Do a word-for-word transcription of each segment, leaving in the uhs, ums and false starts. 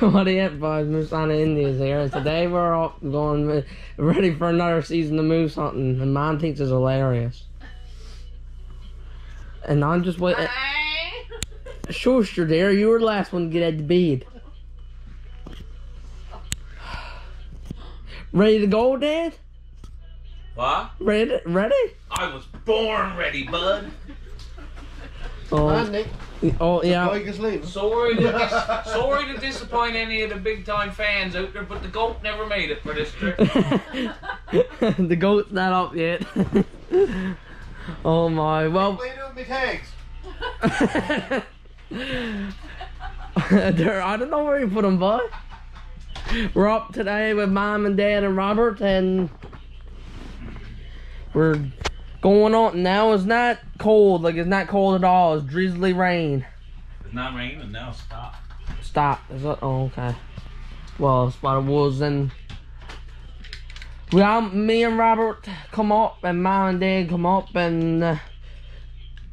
What do you have, boys? Moose on a Indy is here, and today we're all going ready for another season of moose hunting. And Mom thinks it's hilarious. And I'm just waiting. Schuster, dear, you were the last one to get at the bead. Ready to go, Dad? What? Ready? Ready? I was born ready, bud. Oh. Hi, Nick. Oh, yeah. Sorry to, sorry to disappoint any of the big-time fans out there, but the goat never made it for this trip. The goat's not up yet. Oh, my. Well, what are you doing with me tags? I don't know where you put them, bud. We're up today with Mom and Dad and Robert, and we're... going on now. It's not cold, like it's not cold at all. It's drizzly rain. It's not raining now. Stop. Stop. It's a, oh, okay. Well, spotted wolves and we all, me and Robert come up, and Mom and Dad come up, and uh,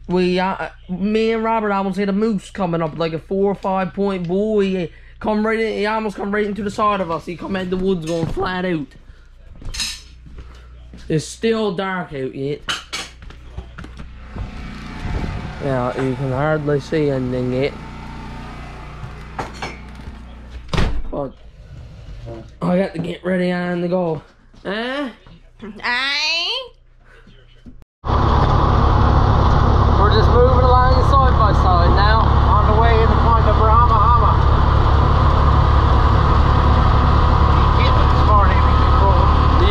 we, uh, me and Robert, I almost see the moose coming up like a four or five point bull. He come right in. He almost come right into the side of us. He come at the woods going flat out. It's still dark out yet. Yeah, you can hardly see anything yet. But I got to get ready on the go. Huh? Aye. We're just moving along side by side now, on the way in the point of Brahma Hama. You can't this morning before.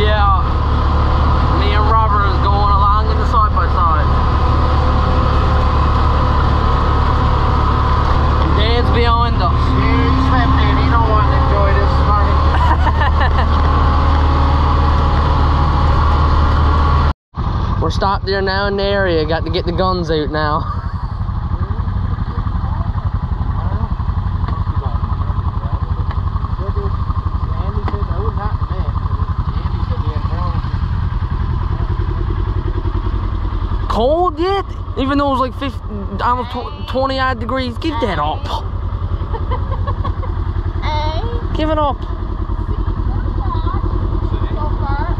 Yeah. Behind us. Yeah, he's slept in. He don't want to enjoy this morning. We're stopped there now in the area. Got to get the guns out now. Cold yet? Even though it was like fifty, almost twenty odd degrees. Give that up. Give it up.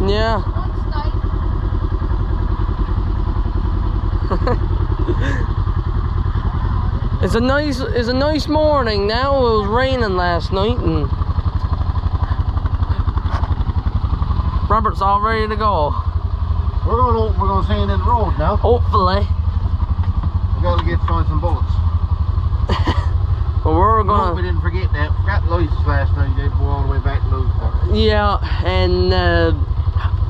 Yeah. It's a nice, it's a nice morning now. It was raining last night, and Robert's all ready to go. We're going, we're going to sand in the road now. Hopefully. We gotta get find some bullets. Well, we're going. I hope we didn't forget that. Forgot Louis last night. Did go all the way back to Louisville. Yeah, and uh,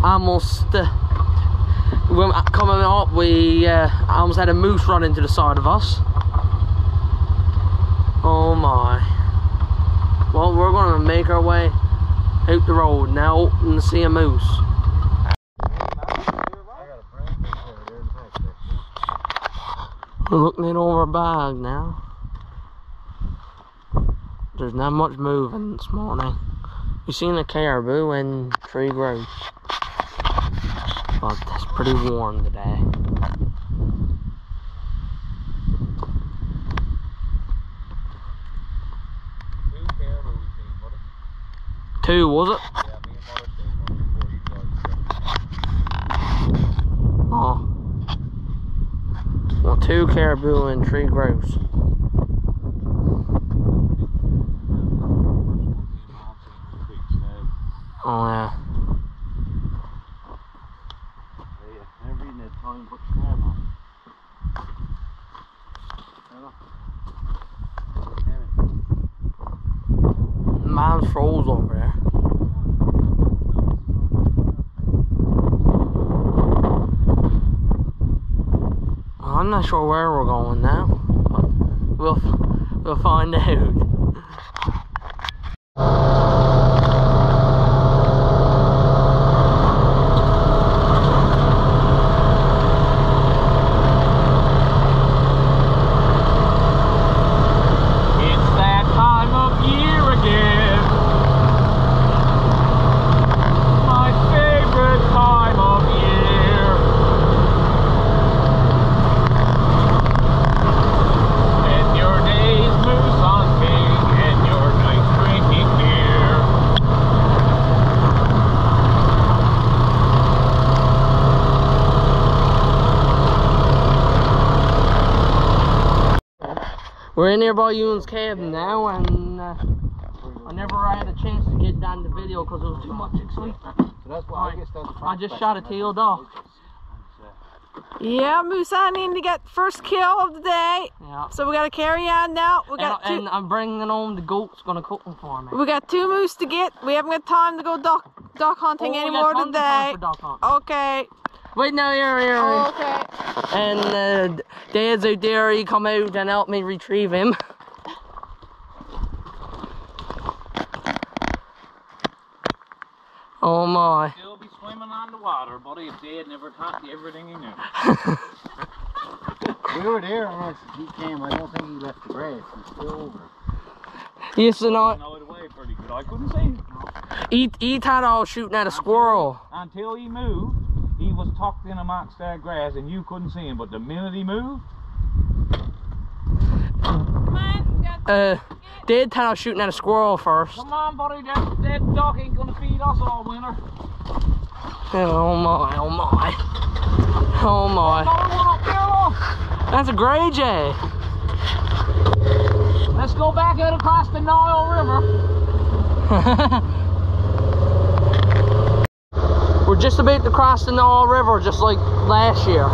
almost uh, when coming up, we uh, almost had a moose run into the side of us. Oh my! Well, we're going to make our way out the road now, hoping to see a moose. We're looking in over a bag now. There's not much moving this morning. We've seen a caribou and tree grouse. But it's pretty warm today. Two caribou we seen, was it? Two, was it? Yeah, me and Mother seen one before you guys. Oh. Well, two caribou and tree grouse. Oh yeah. Mine froze over there. Well, I'm not sure where we're going now, but we'll we'll find out. Days moose on me. We're in nearby Ewan's cabin now, and uh, I never had a chance to get down the video because it was too much excitement. So that's why I, I guess that's I just shot a tail dog. Yeah, Moose on Indy got the first kill of the day. Yeah. So we got to carry on now. We got and, and I'm bringing home the goat's going to cook them for me. We got two moose to get. We haven't got time to go duck duck hunting oh, anymore today. Okay. Wait, no, here, here, here. Oh, okay. And uh, Dad's out there. He come out and help me retrieve him. Oh my. He'll be swimming on the water, buddy, if Dad never taught you everything he knew. We were there once he came. I don't think he left the grass. He's still over. Yes or not? I couldn't see him. He, he thought I was shooting at a squirrel. Until he moved, he was tucked in amongst that grass and you couldn't see him. But the minute he moved... Come on, we got to... Uh, Dad thought I was shooting at a squirrel first. Come on, buddy, that, that duck ain't gonna feed us all winter. Oh my, oh my. Oh my. That's a grey jay. Let's go back out across the Nile River. We're just about to cross the Nile River, just like last year.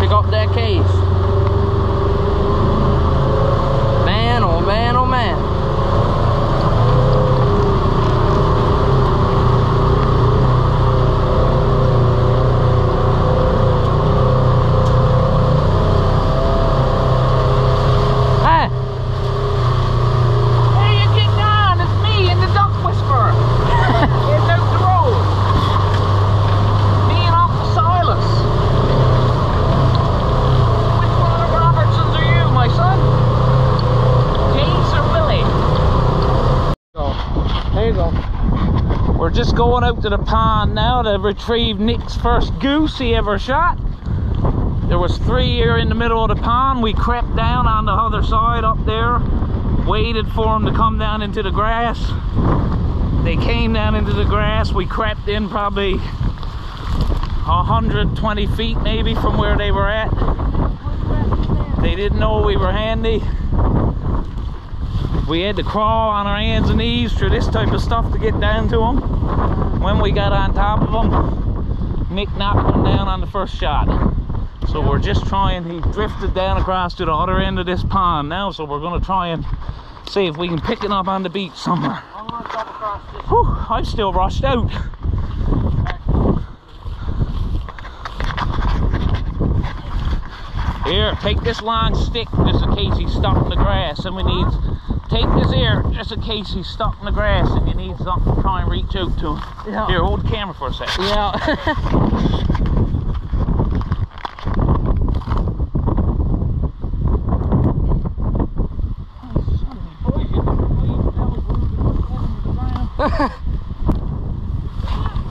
Pick up that case. Man, oh man. Hey! Hey, you get down! It's me and the duck whisperer! It's out the road! Me and Officer Silas! Which one of the Robertsons are you, my son? There you go. We're just going out to the pond now to retrieve Nick's first goose he ever shot. There was three here in the middle of the pond. We crept down on the other side up there, waited for them to come down into the grass. They came down into the grass. We crept in probably one hundred twenty feet maybe from where they were at. They didn't know we were handy. We had to crawl on our hands and knees through this type of stuff to get down to them. When we got on top of them, Nick knocked him down on the first shot. So we're just trying, he drifted down across to the other end of this pond now, so we're going to try and see if we can pick him up on the beach somewhere. I'm going to drop across this. Whew, I'm still rushed out. Here, take this long stick just in case he's stuck in the grass and we need... Take this here, just in case he's stuck in the grass and you need something to try and reach out to him. Yeah. Here, hold the camera for a sec. Yeah.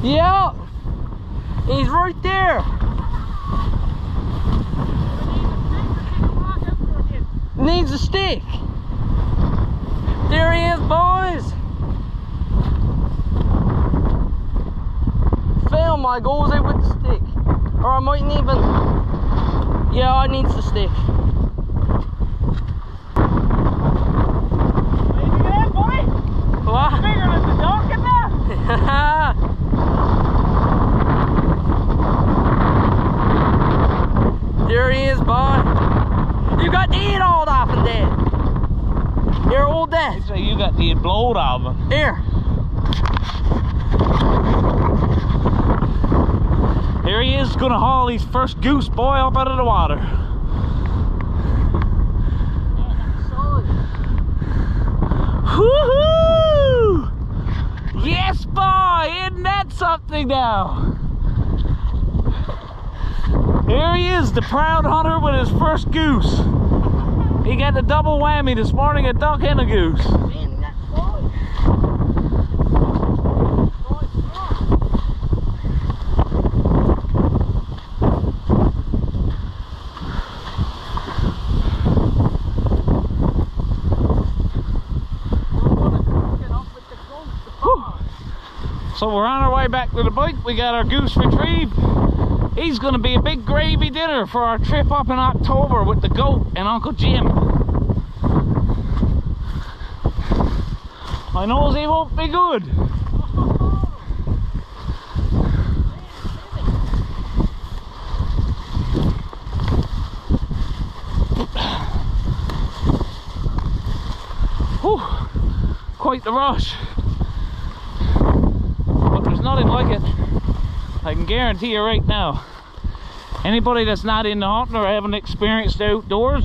Yeah. He's right there. Needs a stick. There he is, boys! Film, I goes out with the stick. Or I mightn't even... Yeah, I needs the stick. Maybe that, boy? What? It's bigger than the dog in there? There he is, boy. You got to eat all that from there. You're all dead. So you got the blow out of him. Here. Here he is, gonna haul his first goose boy up out of the water. Woohoo! Yes, boy! Isn't that something now? Here he is, the proud hunter with his first goose. He got the double whammy this morning, a duck and a goose. Man, that's cold. So we're on our way back to the boat. We got our goose retrieved. He's going to be a big gravy dinner for our trip up in October with the goat and Uncle Jim. I knows he won't be good. Whew, quite the rush. But there's nothing like it. I can guarantee you right now. Anybody that's not into hunting or haven't experienced the outdoors,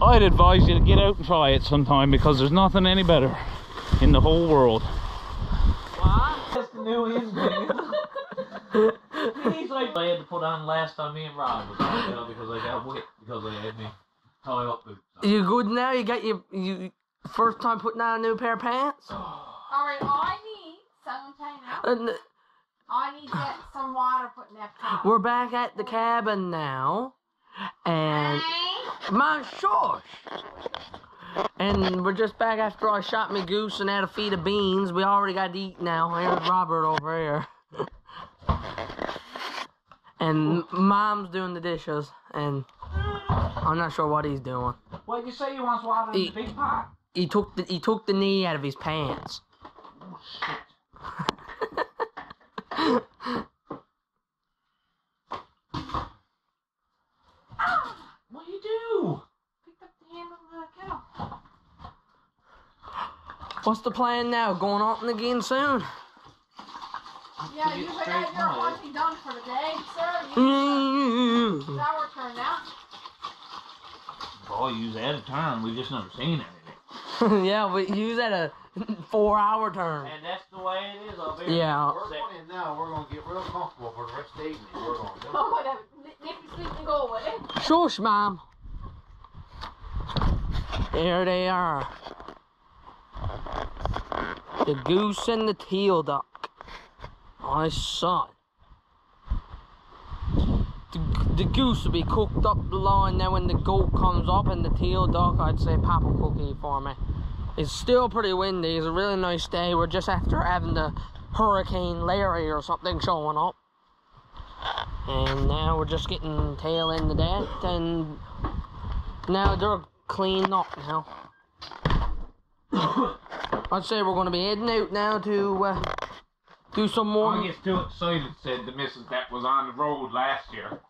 I'd advise you to get out and try it sometime, because there's nothing any better in the whole world. Wow, that's the new engine. I had to put on last time me and Rob was out there because I got wet because I had me tie-up boots. You good now? You got your you first time putting on a new pair of pants? Alright, I need someone to take out. I need to get some water put in that cup. We're back at the cabin now. And hey. My shush! And we're just back after I shot me goose and had a feed of beans. We already got to eat now. Here's Robert over here. And Mom's doing the dishes. And I'm not sure what he's doing. What did you say? He wants water he, in the big pot? He took the, he took the knee out of his pants. Oh, shit. Ah, what do you do? Picked up the handle of the kettle. What's the plan now? Going on again soon? Yeah, you think I got hunting done for the day, sir? You mm-hmm. Shower turn now. Boy, you use that a turn. We've just never seen anything. Yeah, we use that a four hour turn. And that's the way it is up here. Yeah. We're going in now. We're going to get real comfortable for the rest of the evening. We're going to go. Oh, whatever. Nick, you sleep and go away. Shush, Mom. There they are. The goose and the teal duck. My son. The, the goose will be cooked up below, and then when the goat comes up and the teal duck, I'd say Papa cook it for me. It's still pretty windy. It's a really nice day. We're just after having the Hurricane Larry or something showing up. And now we're just getting tail end of that. And now they're cleaned up now. I'd say we're going to be heading out now to uh, do some more. I get too excited, said the missus that was on the road last year.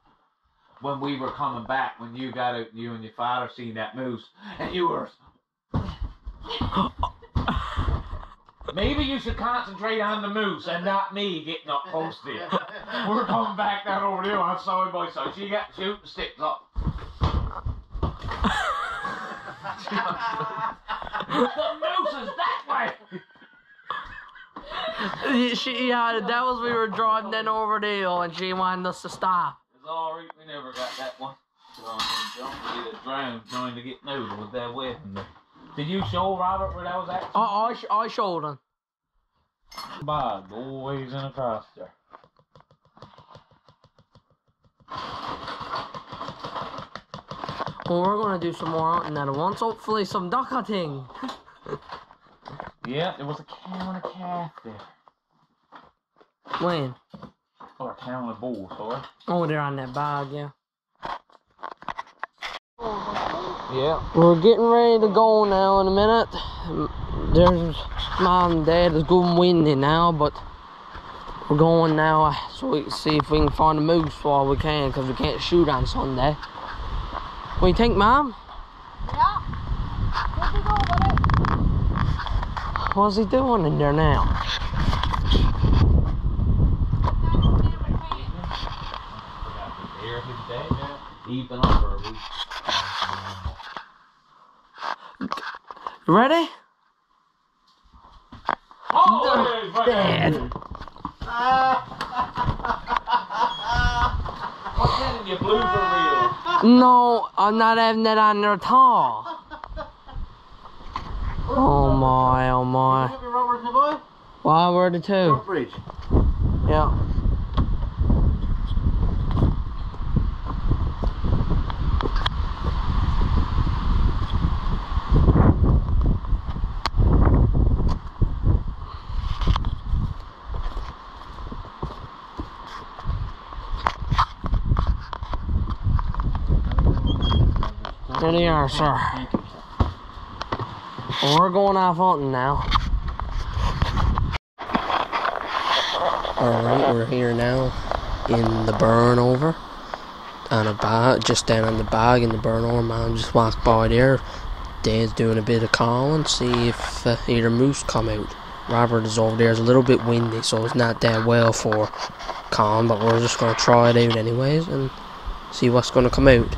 When we were coming back, when you got out, you and your father seen that moose. And you were... Maybe you should concentrate on the moose and not me getting up close to you. We're coming back down over there. I'm sorry, boy. So she got shooting sticks up. The moose is that way. She, yeah, that was we were drawing then over there, and she wanted us to stop. It's all right. We never got that one. Don't get drowned trying to get noodle with that weapon. Did you show Robert where that was at? I, I, sh I showed him. Bob, always in a cross there. Well, we're going to do some more hunting at once. Hopefully some duck hunting. Yeah, there was a cow and a calf there. When? Or a cow and a bull, sorry. Oh, they're on that bog, yeah. Yeah. We're getting ready to go now in a minute. There's Mom and Dad. It's good and windy now, but we're going now so we can see if we can find a moose while we can, because we can't shoot on Sunday. What do you think, Mom? Yeah. Where's he going with it? What's he doing in there now? Even over a week. Ready? Oh, no, Dad. Dad. What's that in your blue for real? No, I'm not having that on there at all. Oh my, oh my. Why were the two? Yeah. There they are, sir. We're going off hunting now. Alright, we're here now in the burn over. On a bog, just down on the bog in the burn over. Mom just walked by there. Dad's doing a bit of calling, see if uh, either moose come out. Robert is over there. It's a little bit windy, so it's not that well for calm, but we're just going to try it out anyways and see what's going to come out.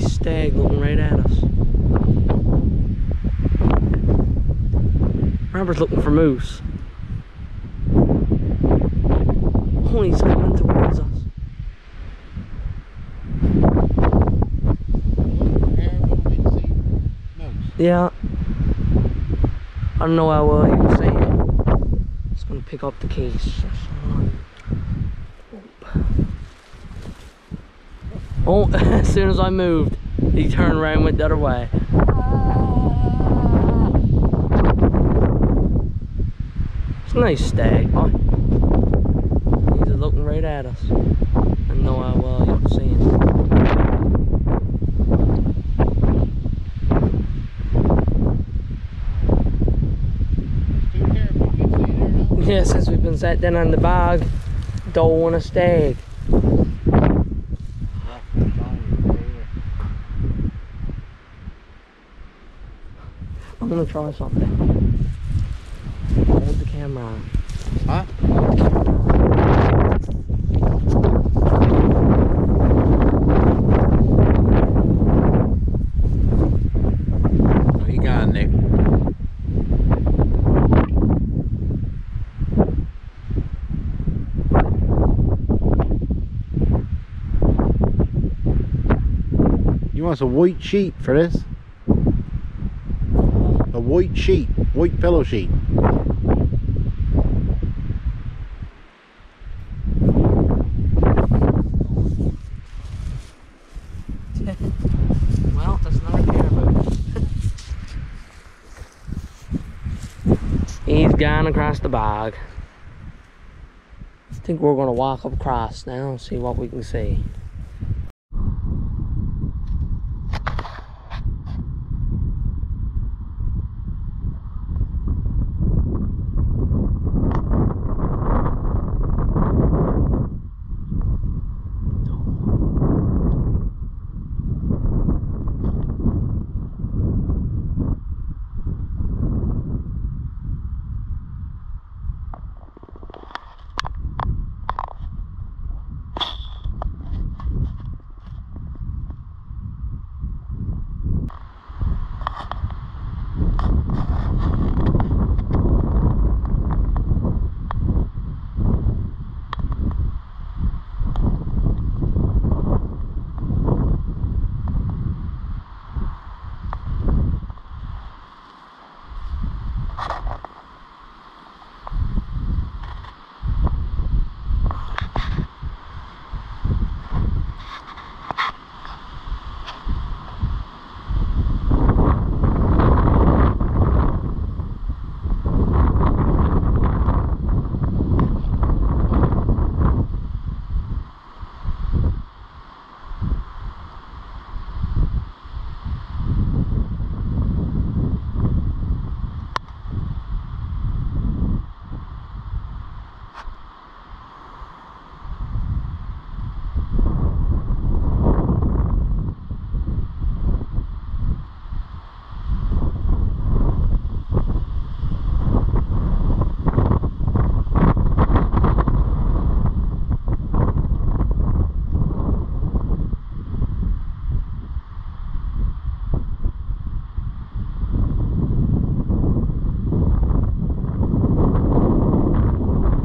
Stag looking right at us. Robert's looking for moose. Oh, he's coming towards us. Yeah. I don't know how well he was saying it. Just gonna pick up the case. Oh, as soon as I moved. He turned around and went the other way. It's a nice stag, boy. He's looking right at us. I know how well you can see him. Yeah, since we've been sat down on the bog, don't want a stag. I'm gonna try something. Hold the camera on. Huh? Hold the camera on. What you got, Nick? You want some white sheep for this? A white sheet, white pillow sheet. Well, that's another caribou. He's gone across the bog. I think we're going to walk up across now and see what we can see.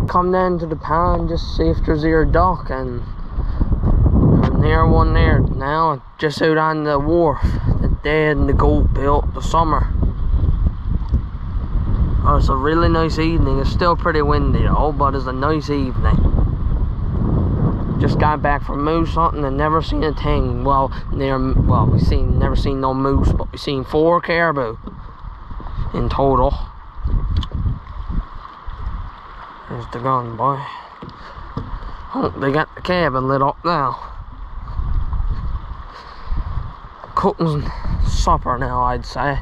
come down to the pond, just see if there's your dock, and near one there now, just out on the wharf, the dead and the gold built the summer. Oh, it's a really nice evening. It's still pretty windy though, but it's a nice evening. Just got back from moose hunting and never seen a thing. Well, near well, we seen never seen no moose, but we seen four caribou in total. There's the gun, boy. Oh, they got the cabin lit up now. Cooking supper now, I'd say.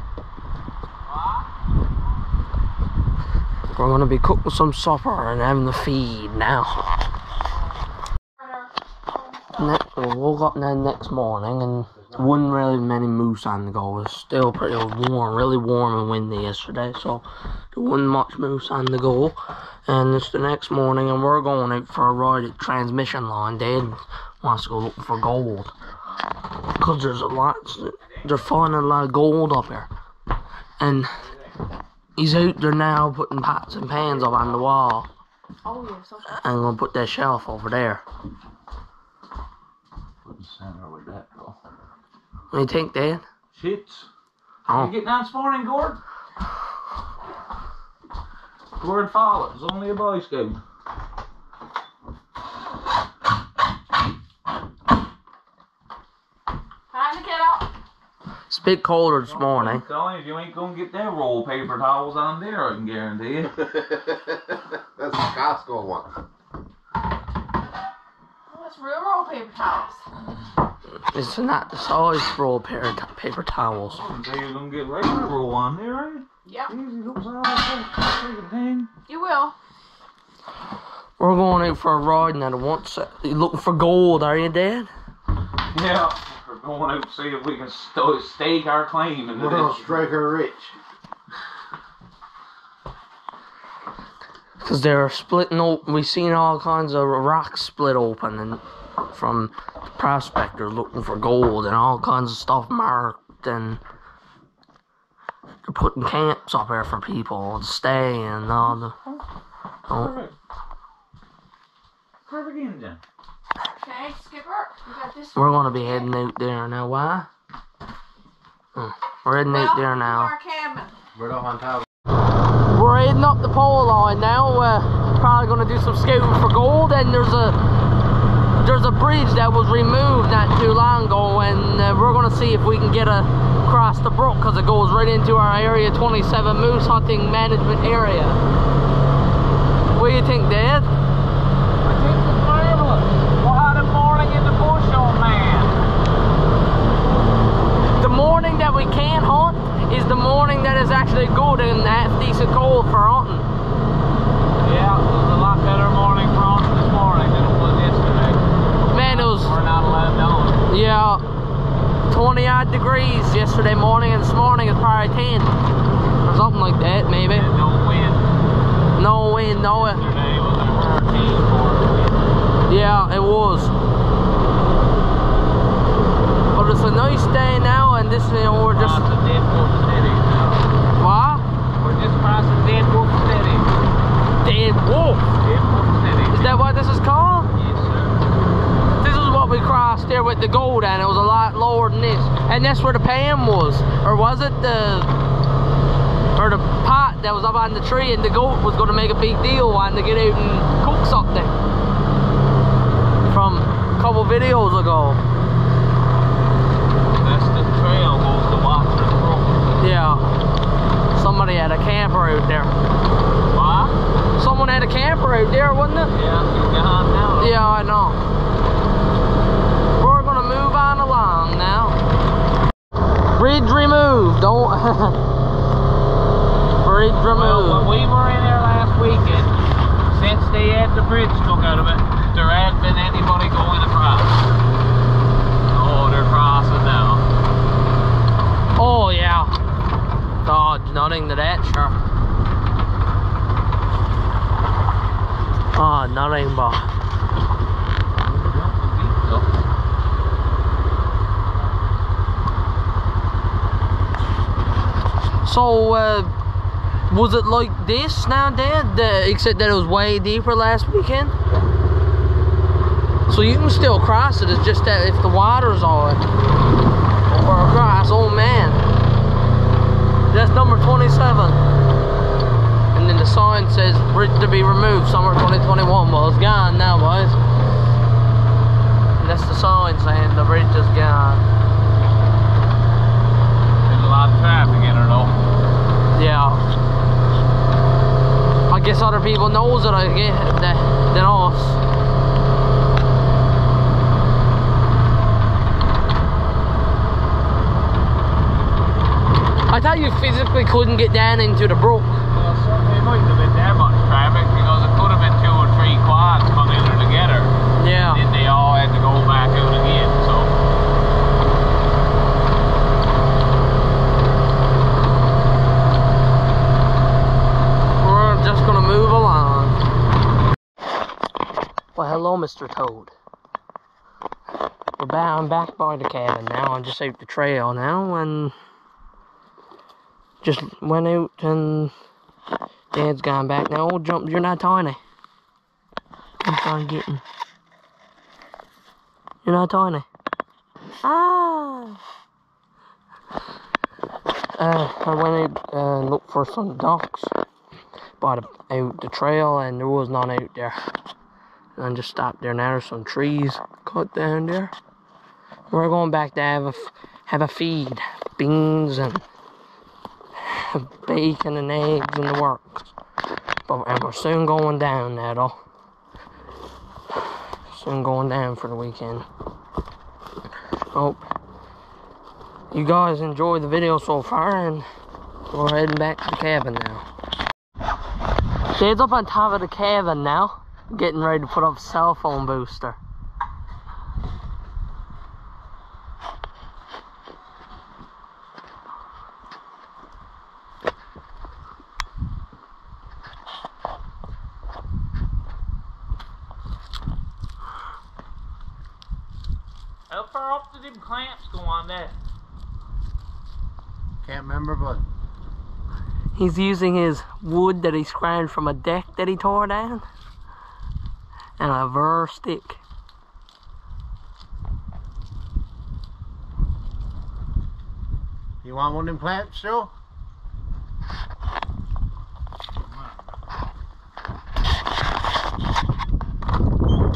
We're gonna be cooking some supper and having the feed now. Next, we woke up then next morning and there wasn't really many moose on the go. It was still pretty warm, really warm and windy yesterday, so there wasn't much moose on the go. And it's the next morning and we're going out for a ride at transmission line. Dad wants to go looking for gold, because there's a lot, they're finding a lot of gold up here. And he's out there now putting pots and pans up on the wall. Oh, yes, okay. I'm going to put that shelf over there. What the center would that go? What do you think, Dad? Shits. Oh. You getting on spawning, Gord? Gord, follow. It's only a Boy Scout. It's a bit colder this morning. I'm telling you, you ain't gonna get that roll paper towels on there, I can guarantee you. That's the Costco one. That's real roll paper towels. It's not the size roll paper towels. I can tell you, you're gonna get regular roll on there, right? Yep. Easy, you will. We're going out for a ride now. Once you looking for gold, are you, Dad? Yeah. I want to see if we can st stake our claim. We're going to strike her rich. Because they're splitting open. We've seen all kinds of rocks split open and from the prospectors looking for gold and all kinds of stuff marked. And they're putting camps up there for people to stay and all the... Oh. Perfect. Perfect engine. Okay, Skipper, you got this one. We're going to be heading out there now. Why? Hmm. We're heading out there now. We're on top. We're heading up the pole line now. We're probably going to do some scouting for gold. And there's a there's a bridge that was removed not too long ago, and uh, we're going to see if we can get a, across the brook, because it goes right into our Area twenty-seven moose hunting management area. What do you think, Dad? That we can hunt is the morning that is actually good and half decent cold for hunting. Yeah, it was a lot better morning for hunting this morning than it was yesterday. Man, it was... We're not allowed on. Yeah, twenty odd degrees yesterday morning, and this morning it's probably ten. Or something like that, maybe. Yeah, no wind. No wind, no... Yesterday it was a hurricane for wind. Yeah, it was. But it's a nice day now. And this, you know, we're just crossing Deadwood City. What? We're just crossing Deadwood City. Deadwood? Deadwood City. Is that what this is called? Yes, sir. This is what we crossed there with the gold, and it was a lot lower than this. And that's where the pan was, or was it the, or the pot that was up on the tree, and the goat was going to make a big deal wanting to get out and cook something from a couple videos ago. Yeah, somebody had a camper out there. What? Someone had a camper out there, wasn't it? Yeah, you can hunt now. Yeah, I know. We're gonna move on along now. Bridge removed. Don't. Bridge removed. Well, when we were in there last weekend, since they had the bridge took out of it, there hadn't been anybody going across. Oh, they're crossing now. Oh yeah. Oh, nothing to that, sure. Oh, nothing but. So, uh, Was it like this now, Dad? The, except that it was way deeper last weekend? So you can still cross it, it's just that if the water's on it. Or across, oh man. That's number twenty-seven. And then the sign says, to be removed, summer twenty twenty-one. Well, it's gone now, boys. And that's the sign saying the bridge is gone. There's a lot of traffic in it, though. Yeah. I guess other people knows it, I guess, than us. I thought you physically couldn't get down into the brook. Well, certainly it mightn't have been that much traffic, because it could have been two or three quads come in there together. Yeah. And then they all had to go back out again, so. Just gonna move along. Well, hello, Mister Toad. We're back, I'm back by the cabin now. I just out the trail now and just went out, and Dad's gone back now. Oh, jump! You're not tiny. I'm trying to get him. You're not tiny. Ah. Uh, I went out and uh, looked for some ducks. By the, out the trail, and there was none out there, and I just stopped there. Now there's some trees cut down there. We're going back to have a have a feed, beans and bacon and eggs and the works. But and we're soon going down now, though. Soon going down for the weekend. Hope you guys enjoyed the video so far, and we're heading back to the cabin now. Dad's up on top of the cabin now, getting ready to put up a cell phone booster. How far up did them clamps go on there? Can't remember, but... He's using his wood that he scrambled from a deck that he tore down and a ver stick. You want one of them clamps, Joe?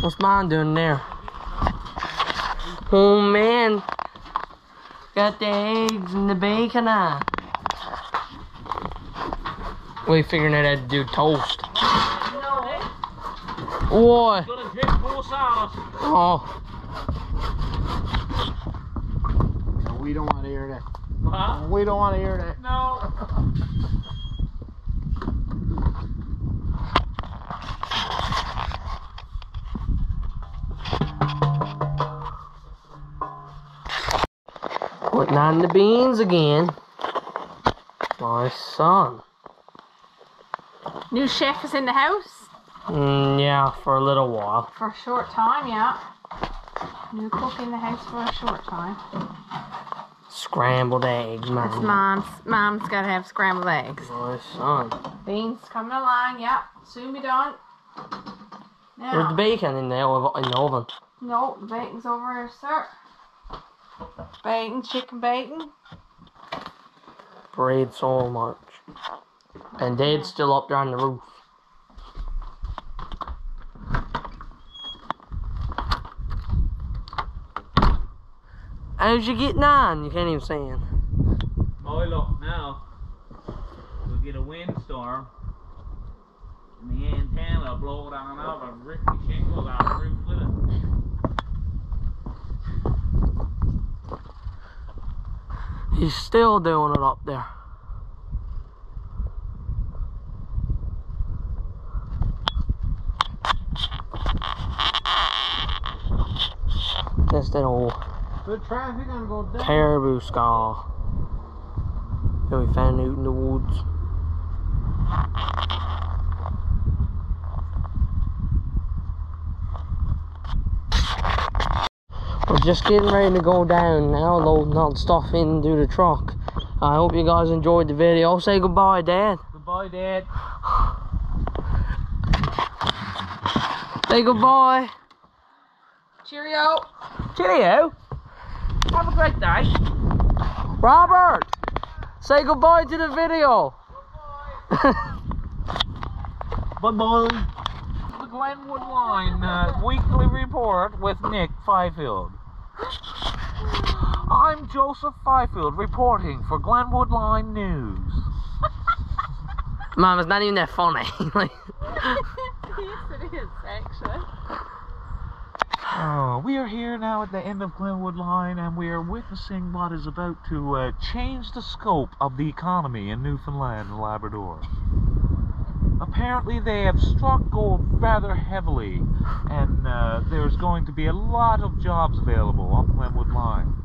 What's mine doing there? Oh man, got the eggs and the bacon on. We figuring out how to do toast. What? Oh. No, we don't want to hear that. Huh? We don't want to hear that. No. Putting on the beans again. My son. New chef is in the house? Mm, yeah, for a little while. For a short time, yeah. New cook in the house for a short time. Scrambled eggs, man. It's Mom's. Mom's got to have scrambled eggs. My son. Beans coming along, yeah. Soon be done. Now, there's the bacon in the, in the oven. No, the bacon's over here, sir. Bacon, chicken bacon. Bread so much. And Dad's still up there on the roof. How's you getting on? You can't even see him. Boy, look now. We'll get a windstorm. And the antenna will blow down out and rip the shingles out of the roof with it. He's still doing it up there. That's that old caribou skull that we found out in the woods. We're just getting ready to go down now, loading all the stuff into the truck. I hope you guys enjoyed the video. Say goodbye, Dad. Goodbye. boy, Dad. Say goodbye. Cheerio. Cheerio. Have a great day. Robert, say goodbye to the video. Goodbye. Bye-bye. The Glenwood Line uh, Weekly Report with Nick Fifield. I'm Joseph Fifield reporting for Glenwood Line News. Mom, it's not even that funny. Like... yes, it is, actually. Oh, we are here now at the end of Glenwood Line, and we are witnessing what is about to uh, change the scope of the economy in Newfoundland and Labrador. Apparently they have struck gold rather heavily, and uh, there's going to be a lot of jobs available on Glenwood Line.